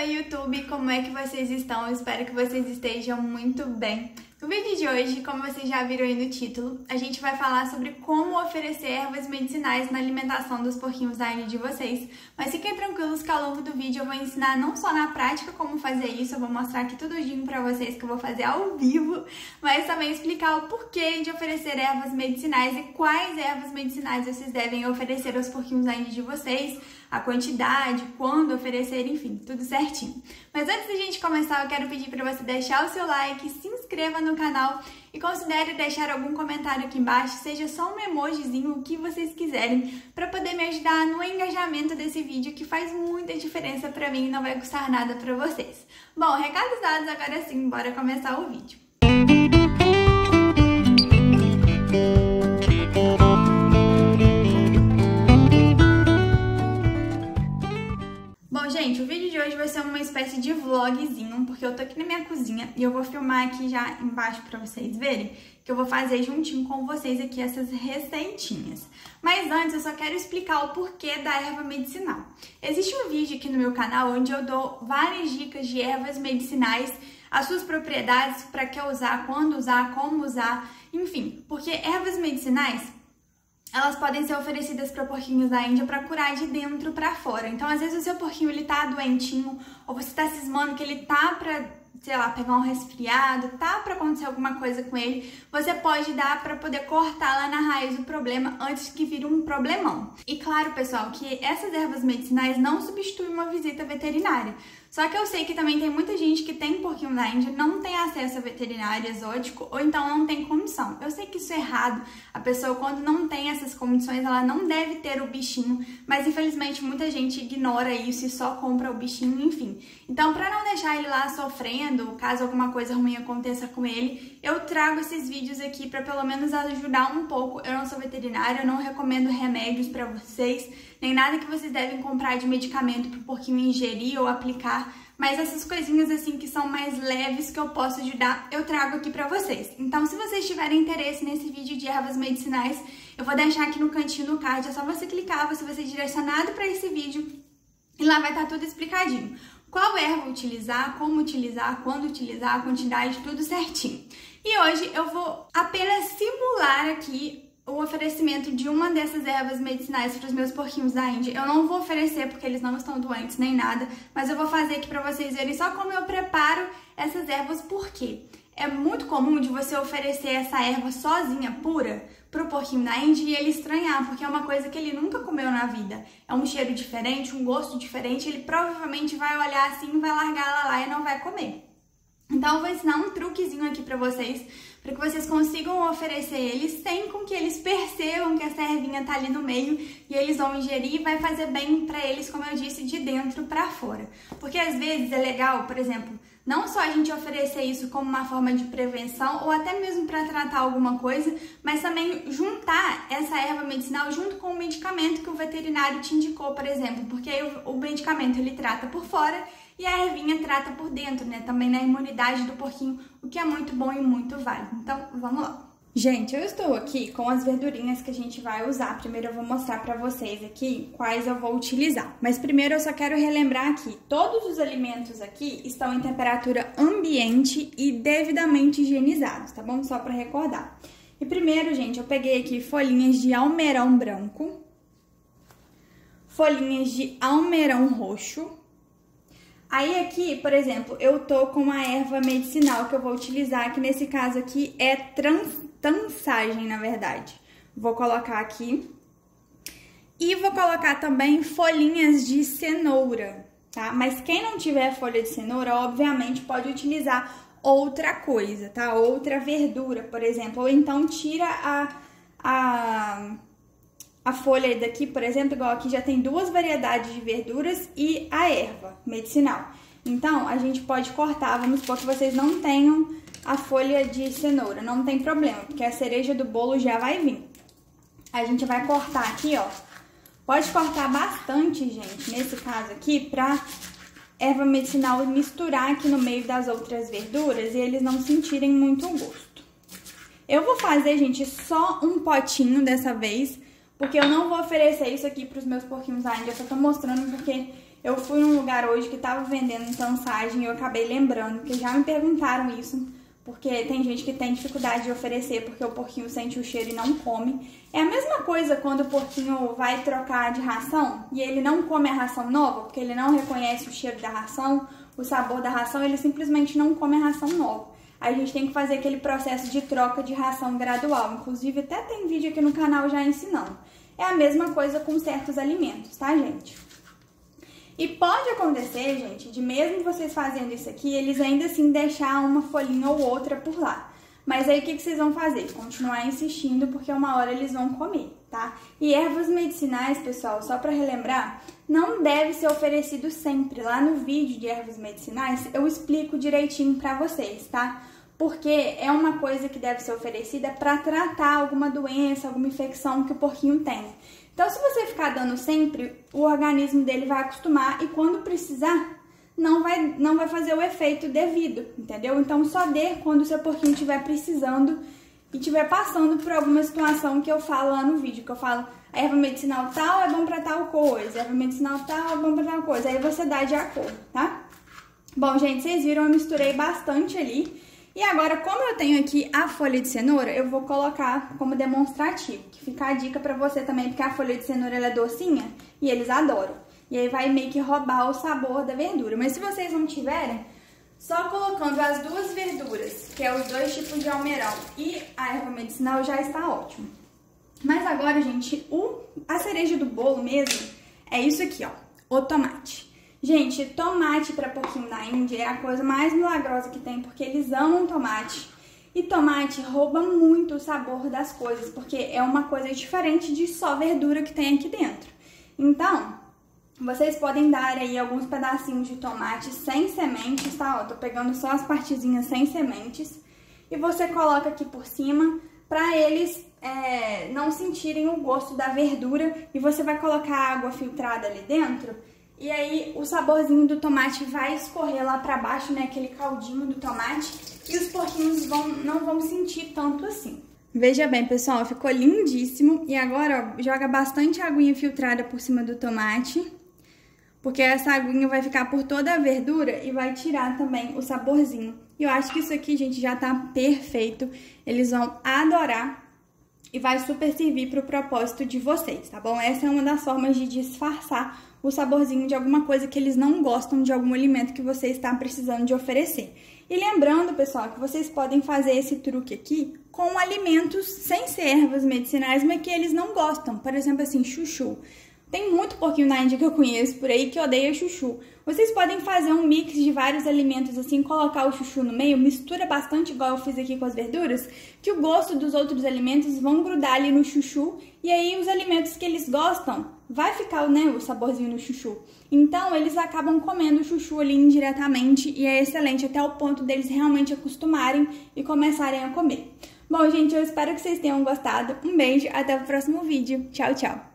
aí, YouTube! Como é que vocês estão? Eu espero que vocês estejam muito bem. No vídeo de hoje, como vocês já viram aí no título, a gente vai falar sobre como oferecer ervas medicinais na alimentação dos porquinhos ainda de vocês. Mas fiquem tranquilos que ao longo do vídeo eu vou ensinar não só na prática como fazer isso, eu vou mostrar aqui tudinho pra vocês que eu vou fazer ao vivo, mas também explicar o porquê de oferecer ervas medicinais e quais ervas medicinais vocês devem oferecer aos porquinhos ainda de vocês, a quantidade, quando oferecer, enfim, tudo certinho. Mas antes da gente começar, eu quero pedir pra você deixar o seu like, se inscreva no canal e considere deixar algum comentário aqui embaixo, seja só um emojizinho, o que vocês quiserem, para poder me ajudar no engajamento desse vídeo que faz muita diferença para mim e não vai custar nada para vocês. Bom, recados dados, agora sim, bora começar o vídeo. Gente, o vídeo de hoje vai ser uma espécie de vlogzinho, porque eu tô aqui na minha cozinha e eu vou filmar aqui já embaixo pra vocês verem, que eu vou fazer juntinho com vocês aqui essas receitinhas. Mas antes eu só quero explicar o porquê da erva medicinal. Existe um vídeo aqui no meu canal onde eu dou várias dicas de ervas medicinais, as suas propriedades, pra que usar, quando usar, como usar, enfim, porque ervas medicinais, elas podem ser oferecidas para porquinhos da Índia para curar de dentro para fora. Então, às vezes o seu porquinho ele tá doentinho, ou você tá cismando que ele tá para, sei lá, pegar um resfriado, tá para acontecer alguma coisa com ele, você pode dar para poder cortar lá na raiz o problema antes que vire um problemão. E claro, pessoal, que essas ervas medicinais não substituem uma visita veterinária. Só que eu sei que também tem muita gente que tem porquinho da Índia, não tem acesso a veterinário exótico ou então não tem condição. Eu sei que isso é errado, a pessoa quando não tem essas condições, ela não deve ter o bichinho, mas infelizmente muita gente ignora isso e só compra o bichinho, enfim. Então pra não deixar ele lá sofrendo, caso alguma coisa ruim aconteça com ele, eu trago esses vídeos aqui pra pelo menos ajudar um pouco. Eu não sou veterinária, eu não recomendo remédios pra vocês, nem nada que vocês devem comprar de medicamento pro porquinho ingerir ou aplicar, mas essas coisinhas assim que são mais leves que eu posso ajudar, eu trago aqui pra vocês. Então se vocês tiverem interesse nesse vídeo de ervas medicinais, eu vou deixar aqui no cantinho do card, é só você clicar, você vai ser direcionado pra esse vídeo e lá vai estar tudo explicadinho. Qual erva utilizar, como utilizar, quando utilizar, a quantidade, tudo certinho. E hoje eu vou apenas simular aqui o oferecimento de uma dessas ervas medicinais para os meus porquinhos da Índia. Eu não vou oferecer porque eles não estão doentes nem nada, mas eu vou fazer aqui para vocês verem só como eu preparo essas ervas, porque é muito comum de você oferecer essa erva sozinha, pura, pro porquinho da Índia e ele estranhar, porque é uma coisa que ele nunca comeu na vida. É um cheiro diferente, um gosto diferente, ele provavelmente vai olhar assim, vai largar ela lá e não vai comer. Então eu vou ensinar um truquezinho aqui para vocês, para que vocês consigam oferecer eles sem com que eles percebam que essa ervinha tá ali no meio e eles vão ingerir e vai fazer bem para eles, como eu disse, de dentro para fora. Porque às vezes é legal, por exemplo, não só a gente oferecer isso como uma forma de prevenção ou até mesmo para tratar alguma coisa, mas também juntar essa erva medicinal junto com o medicamento que o veterinário te indicou, por exemplo, porque aí o medicamento ele trata por fora e a ervinha trata por dentro, né? Também na imunidade do porquinho, o que é muito bom e muito válido. Então, vamos lá. Gente, eu estou aqui com as verdurinhas que a gente vai usar. Primeiro eu vou mostrar pra vocês aqui quais eu vou utilizar. Mas primeiro eu só quero relembrar que todos os alimentos aqui estão em temperatura ambiente e devidamente higienizados, tá bom? Só pra recordar. E primeiro, gente, eu peguei aqui folhinhas de almeirão branco, folhinhas de almeirão roxo. Aí aqui, por exemplo, eu tô com uma erva medicinal que eu vou utilizar, que nesse caso aqui é Tansagem, na verdade. Vou colocar aqui. E vou colocar também folhinhas de cenoura, tá? Mas quem não tiver folha de cenoura, obviamente pode utilizar outra coisa, tá? Outra verdura, por exemplo. Ou então tira a folha daqui, por exemplo, igual aqui já tem duas variedades de verduras e a erva medicinal. Então, a gente pode cortar, vamos supor que vocês não tenham a folha de cenoura, não tem problema, porque a cereja do bolo já vai vir. A gente vai cortar aqui, ó. Pode cortar bastante, gente, nesse caso aqui, pra erva medicinal misturar aqui no meio das outras verduras e eles não sentirem muito o gosto. Eu vou fazer, gente, só um potinho dessa vez, porque eu não vou oferecer isso aqui para os meus porquinhos ainda, eu só tô mostrando porque Eu fui num lugar hoje que tava vendendo Tansagem e eu acabei lembrando, que já me perguntaram isso, porque tem gente que tem dificuldade de oferecer porque o porquinho sente o cheiro e não come. É a mesma coisa quando o porquinho vai trocar de ração e ele não come a ração nova, porque ele não reconhece o cheiro da ração, o sabor da ração, ele simplesmente não come a ração nova. Aí a gente tem que fazer aquele processo de troca de ração gradual. Inclusive, até tem vídeo aqui no canal já ensinando. É a mesma coisa com certos alimentos, tá, gente? E pode acontecer, gente, de mesmo vocês fazendo isso aqui, eles ainda assim deixar uma folhinha ou outra por lá. Mas aí o que vocês vão fazer? Continuar insistindo, porque uma hora eles vão comer, tá? E ervas medicinais, pessoal, só pra relembrar, não deve ser oferecido sempre. Lá no vídeo de ervas medicinais eu explico direitinho pra vocês, tá? Porque é uma coisa que deve ser oferecida para tratar alguma doença, alguma infecção que o porquinho tenha. Então, se você ficar dando sempre, o organismo dele vai acostumar e quando precisar, não vai fazer o efeito devido, entendeu? Então, só dê quando o seu porquinho estiver precisando e estiver passando por alguma situação que eu falo lá no vídeo, que eu falo, a erva medicinal tal é bom para tal coisa, a erva medicinal tal é bom para tal coisa, aí você dá de acordo, tá? Bom, gente, vocês viram, eu misturei bastante ali. E agora, como eu tenho aqui a folha de cenoura, eu vou colocar como demonstrativo, que fica a dica pra você também, porque a folha de cenoura ela é docinha e eles adoram. E aí vai meio que roubar o sabor da verdura. Mas se vocês não tiverem, só colocando as duas verduras, que é os dois tipos de almeirão e a erva medicinal, já está ótimo. Mas agora, gente, a cereja do bolo mesmo é isso aqui, ó, o tomate. Gente, tomate para porquinho da Índia é a coisa mais milagrosa que tem, porque eles amam tomate. E tomate rouba muito o sabor das coisas, porque é uma coisa diferente de só verdura que tem aqui dentro. Então, vocês podem dar aí alguns pedacinhos de tomate sem sementes, tá? Ó, tô pegando só as partezinhas sem sementes. E você coloca aqui por cima para eles não sentirem o gosto da verdura. E você vai colocar água filtrada ali dentro. E aí o saborzinho do tomate vai escorrer lá pra baixo, né, aquele caldinho do tomate, e os porquinhos não vão sentir tanto assim. Veja bem, pessoal, ficou lindíssimo. E agora, ó, joga bastante aguinha filtrada por cima do tomate, porque essa aguinha vai ficar por toda a verdura e vai tirar também o saborzinho. E eu acho que isso aqui, gente, já tá perfeito. Eles vão adorar. E vai super servir para o propósito de vocês, tá bom? Essa é uma das formas de disfarçar o saborzinho de alguma coisa que eles não gostam, de algum alimento que você está precisando de oferecer. E lembrando, pessoal, que vocês podem fazer esse truque aqui com alimentos sem ser ervas medicinais, mas que eles não gostam. Por exemplo, assim, chuchu. Tem muito porquinho da Índia que eu conheço por aí que odeia chuchu. Vocês podem fazer um mix de vários alimentos assim, colocar o chuchu no meio, mistura bastante igual eu fiz aqui com as verduras, que o gosto dos outros alimentos vão grudar ali no chuchu e aí os alimentos que eles gostam vai ficar, né, o saborzinho no chuchu. Então eles acabam comendo o chuchu ali indiretamente e é excelente até o ponto deles realmente acostumarem e começarem a comer. Bom, gente, eu espero que vocês tenham gostado. Um beijo, até o próximo vídeo. Tchau, tchau!